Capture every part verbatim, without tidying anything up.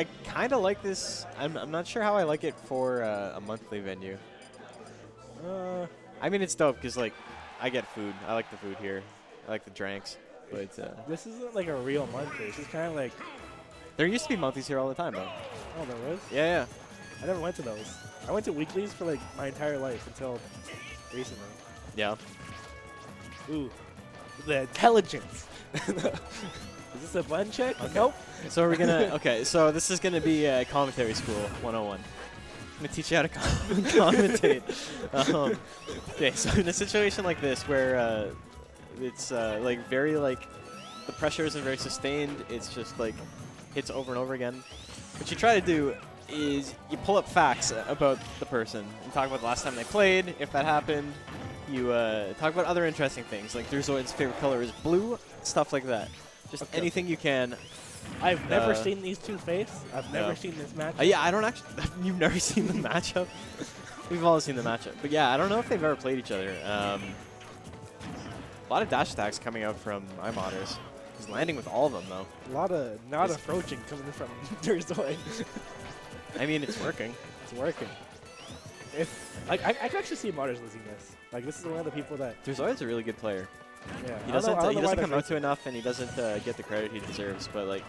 I kind of like this. I'm, I'm not sure how I like it for uh, a monthly venue. Uh, I mean, it's dope because, like, I get food. I like the food here. I like the drinks. But uh, this isn't like a real monthly. This is kind of like... There used to be monthlies here all the time, though. Oh, there was? Yeah, yeah. I never went to those. I went to weeklies for, like, my entire life until recently. Yeah. Ooh. The intelligence. Is this a button check? Okay. Nope. So are we gonna? Okay. So this is gonna be uh, commentary school one oh one. I'm gonna teach you how to com commentate. Um, okay. So in a situation like this, where uh, it's uh, like very like the pressure isn't very sustained. It's just like hits over and over again. What you try to do is you pull up facts about the person and talk about the last time they played, if that happened. You uh, talk about other interesting things, like DerZoid's favorite color is blue, stuff like that. Just okay. Anything you can. I've uh, never seen these two face. I've never no. seen this matchup. Uh, yeah, I don't actually. You've never seen the matchup? We've all seen the matchup. But yeah, I don't know if they've ever played each other. Um, a lot of dash attacks coming out from iModerz. He's landing with all of them, though. A lot of not He's approaching coming from DerZoid. I mean, it's working. It's working. If, like, I, I can actually see IModerz losing this. Like, this is one of the people that... DerZoid's a really good player. Yeah, he doesn't, know, uh, he doesn't come out to enough, and he doesn't uh, get the credit he deserves. But like,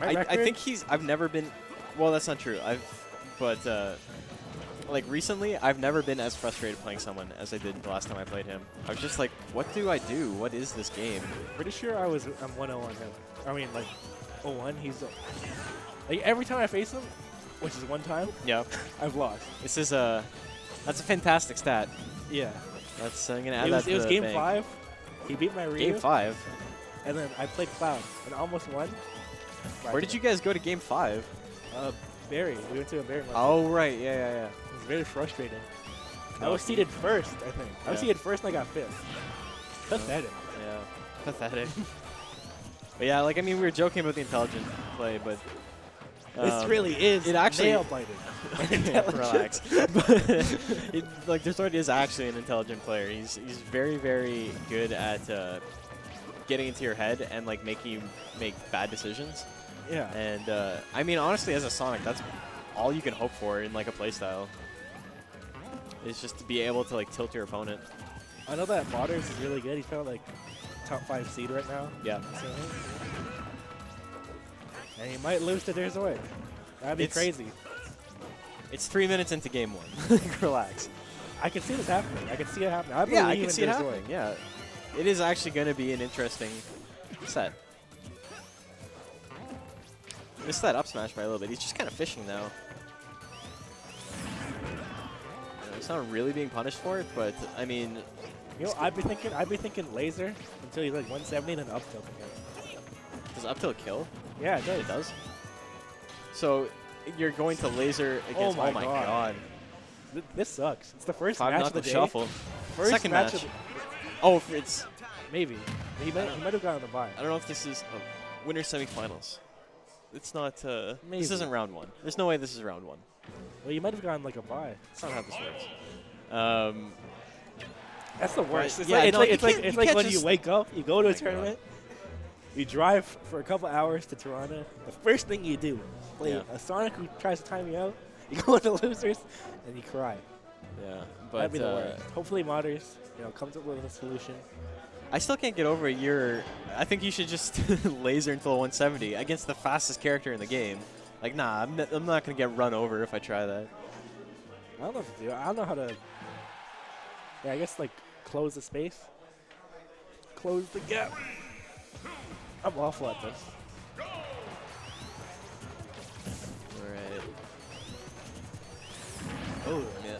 I, I think he's. I've never been. Well, that's not true. I've, but uh, like recently, I've never been as frustrated playing someone as I did the last time I played him. I was just like, what do I do? What is this game? Pretty sure I was. I'm one oh one him. I mean, like, oh one. He's like every time I face him, which is one time. Yeah, I've lost. This is a. That's a fantastic stat. Yeah. That's. I'm gonna add it that. Was, to it was the game bank. five. He beat my Ryu. Game five. And then I played Cloud and almost won. Where did you guys go to game five? Uh, Barry. We went to a Barry. Oh, right. Yeah, yeah, yeah. It was very frustrating. I was seated first, I think. Yeah. I was seated first and I got fifth. Pathetic. Yeah. Pathetic. But yeah, like, I mean, we were joking about the intelligent play, but... Um, this really is it actually nail-biting. Relax. But it, like, DerZoid is actually an intelligent player. He's he's very, very good at uh, getting into your head and, like, making you make bad decisions. Yeah. And, uh, I mean, honestly, as a Sonic, that's all you can hope for in, like, a playstyle. Is just to be able to, like, tilt your opponent. I know that Immoders is really good. He's kind of, like, top five seed right now. Yeah. So, and he might lose to DerZoid. That'd be it's, crazy. It's three minutes into game one. Relax. I can see this happening. I can see it happening. I believe yeah, I can see DerZoid. it happening. Yeah, it is actually going to be an interesting set. Missed that up smash by a little bit. He's just kind of fishing now. He's not really being punished for it, but I mean, you know, I'd be thinking, I'd be thinking laser until he's like one seventy and then up tilt again. Does up tilt kill? Yeah, it does. It does. So you're going to laser against. Oh my, oh my god. god. Th this sucks. It's the first Five match of the day. Shuffle. First Second match. match. Of oh, it's maybe. He might, he might have gotten a bye. I don't know if this is a winner semifinals. It's not. Uh, maybe. This isn't round one. There's no way this is round one. Well, you might have gotten like a bye. That's not how this works. Um, That's the worst. It's yeah, like, it's no, like, it's like, it's like when you wake up, you go to oh a tournament. God. You drive for a couple hours to Toronto. The first thing you do, play yeah. a Sonic who tries to time you out. You go into losers, and you cry. Yeah, but that'd be the uh, worst. Hopefully, Immoders, you know, comes up with a solution. I still can't get over a year. I think you should just laser until one seventy against the fastest character in the game. Like, nah, I'm, I'm not gonna get run over if I try that. I don't know what to do. I don't know how to. Yeah, I guess like close the space, close the gap. I'm awful at this. Alright. Oh, yeah.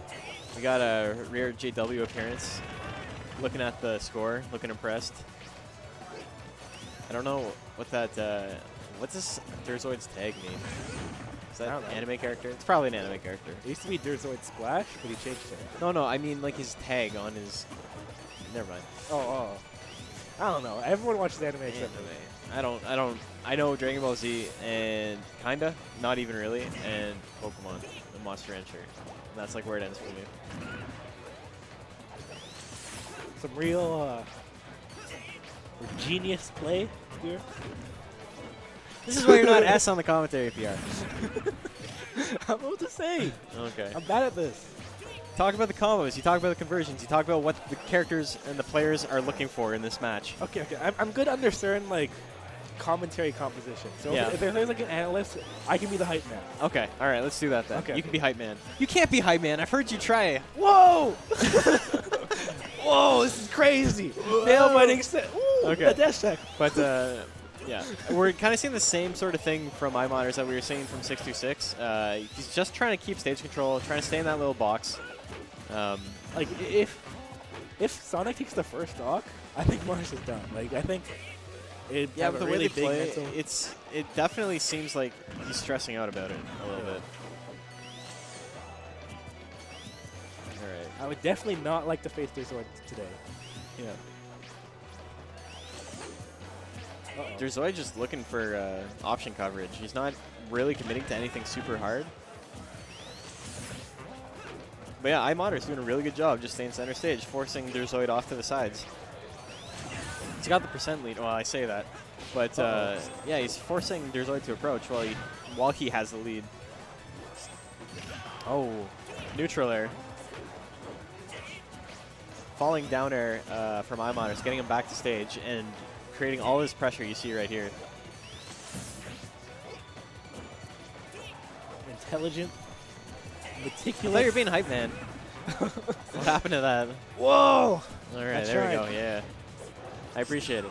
We got a rear J W appearance. Looking at the score, looking impressed. I don't know what that, uh, what's this DerZoid's tag mean? Is that an anime character? It's probably an anime character. It used to be DerZoid Splash, but he changed it. No, no, I mean like his tag on his, never mind. Oh, oh. I don't know. Everyone watches anime except for me. I don't. I don't. I know Dragon Ball Z and kinda, not even really, and Pokemon, the Monster Rancher. And that's like where it ends for me. Some real uh, genius play here. This is why you're not S on the commentary P R. I'm about to say. Okay. I'm bad at this. Talk about the combos. You talk about the conversions. You talk about what the characters and the players are looking for in this match. Okay, okay. I'm, I'm good under certain like commentary composition. So yeah. if there's like an analyst, I can be the hype man. Okay. All right. Let's do that then. Okay. You can be hype man. You can't be hype man. I've heard you try. Whoa! Whoa! This is crazy. Nail biting. Ooh, okay. That dash check. But. Uh, Yeah, we're kind of seeing the same sort of thing from iModerz that we were seeing from six two six. Uh, he's just trying to keep stage control, trying to stay in that little box. Um, like if if Sonic takes the first stock, I think Mars is done. Like I think. It yeah, but the really way they play, mental. it's it definitely seems like he's stressing out about it a little yeah. bit. All right. I would definitely not like to face DerZoid today. Yeah. Uh-oh. DerZoid just looking for uh, option coverage. He's not really committing to anything super hard. But yeah, iModerz doing a really good job just staying center stage, forcing DerZoid off to the sides. He's got the percent lead. Well, I say that. But uh, yeah, he's forcing DerZoid to approach while he, while he has the lead. Oh, neutral air. Falling down air uh, from iModerz, getting him back to stage and creating all this pressure you see right here. Intelligent, meticulous. I thought you were being hype man. What happened to that? Whoa! All right, there we go. Yeah, I appreciate it.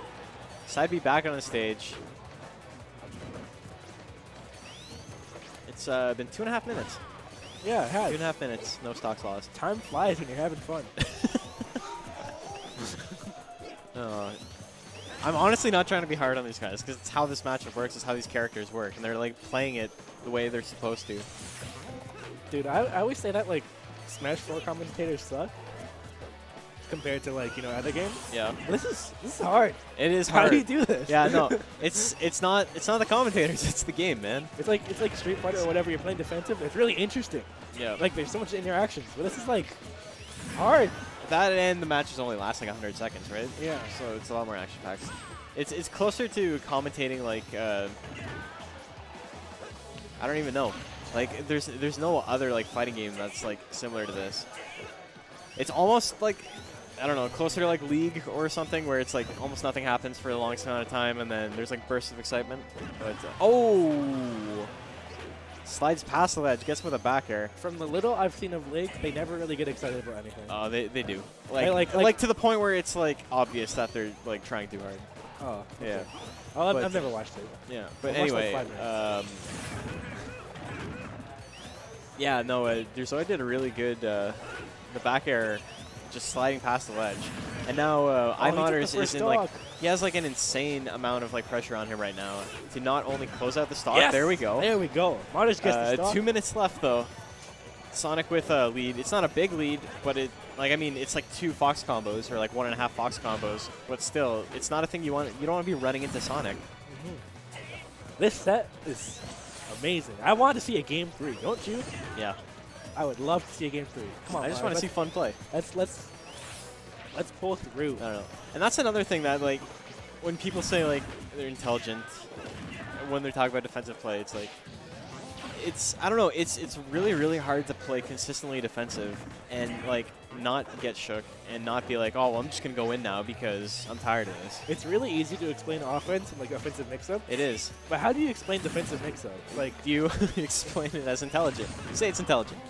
Side B back on the stage. It's uh, been two and a half minutes. Yeah, it has. Two and a half minutes. No stocks lost. Time flies when you're having fun. Oh. I'm honestly not trying to be hard on these guys because it's how this matchup works, it's how these characters work, and they're like playing it the way they're supposed to. Dude, I, I always say that like Smash four commentators suck compared to like, you know, other games. Yeah. This is this is hard. It is hard. How do you do this? Yeah, no. It's it's not it's not the commentators, it's the game, man. It's like it's like Street Fighter or whatever, you're playing defensive. It's really interesting. Yeah. Like there's so much interactions, but this is like hard. That and the match is only lasting like one hundred seconds, right? Yeah. So it's a lot more action-packed. It's it's closer to commentating like uh, I don't even know. Like there's there's no other like fighting game that's like similar to this. It's almost like I don't know, closer to like League or something where it's like almost nothing happens for the longest amount of time and then there's like bursts of excitement. But uh, oh. Slides past the ledge, gets with a back air. From the little I've seen of League, they never really get excited about anything. Oh, they, they do. Like, I, like, like, like to the point where it's like obvious that they're like trying too hard. Oh, okay. Yeah. Oh, I've, I've never watched it. Yeah, but I've anyway. Like um, yeah, no, uh, DerZoid did a really good uh, the back air, just sliding past the ledge, and now uh, oh, iModerz is in stock. like. He has like an insane amount of like pressure on him right now to not only close out the stock. Yes! There we go. There we go. Moderz gets uh, the stock. Two minutes left though. Sonic with a lead. It's not a big lead, but it like I mean it's like two Fox combos or like one and a half Fox combos. But still, it's not a thing you want. You don't want to be running into Sonic. Mm-hmm. This set is amazing. I want to see a game three, don't you? Yeah. I would love to see a game three. Come on. I just want to see fun play. Let's let's. Let's pull through. I don't know. And that's another thing that, like, when people say, like, they're intelligent, when they're talking about defensive play, it's like, it's, I don't know, it's it's really, really hard to play consistently defensive and, like, not get shook and not be like, oh, well, I'm just going to go in now because I'm tired of this. It's really easy to explain offense and, like, offensive mix-up. It is. But how do you explain defensive mix-up? Like, do you explain it as intelligent? You say it's intelligent.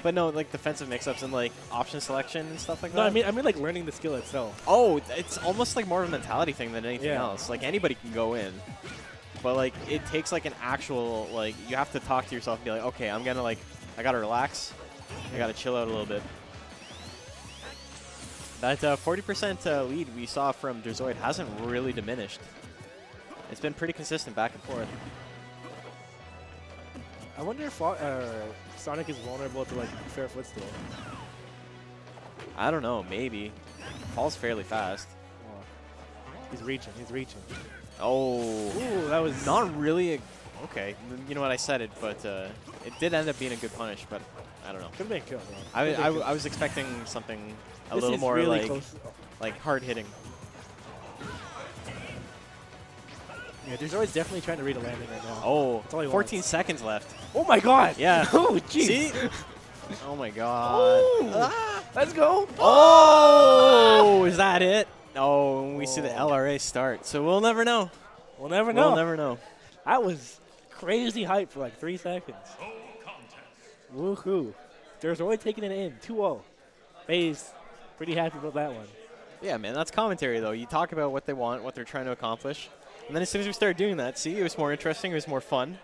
But no, like defensive mix-ups and like option selection and stuff like no, that. No, I mean, I mean like learning the skill itself. Oh, it's almost like more of a mentality thing than anything yeah. else. Like anybody can go in, but like it takes like an actual like you have to talk to yourself and be like, okay, I'm gonna like I gotta relax, I gotta chill out a little bit. That uh, forty percent uh, lead we saw from DerZoid hasn't really diminished. It's been pretty consistent back and forth. I wonder if uh, Sonic is vulnerable to like fair footstool. I don't know, maybe. Falls fairly fast. Oh. He's reaching, he's reaching. Oh. Ooh, that was not really a. Okay, you know what, I said it, but uh, it did end up being a good punish, but I don't know. Could have been a kill, though. I, I, I was expecting something a this little more really like, like hard hitting. Yeah, DerZoid's definitely trying to read a landing right now. Oh, fourteen seconds left. Oh my god! Yeah. Oh, jeez. Oh my god. Ah, let's go. Oh, is that it? Oh, we oh. see the L R A start. So we'll never know. We'll never know. We'll never know. That was crazy hype for like three seconds. Woohoo. DerZoid taking it in. two oh. Bay's pretty happy about that one. Yeah, man, that's commentary, though. You talk about what they want, what they're trying to accomplish. And then as soon as we started doing that, see, it was more interesting. It was more fun.